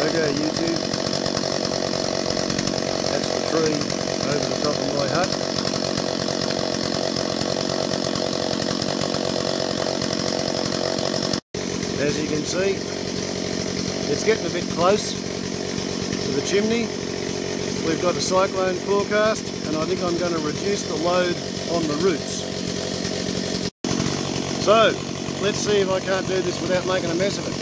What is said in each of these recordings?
There you go, YouTube. That's the tree over the top of my hut. As you can see, it's getting a bit close to the chimney. We've got a cyclone forecast, and I think I'm going to reduce the load on the roots. So, let's see if I can't do this without making a mess of it.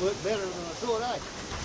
look better than I thought I could.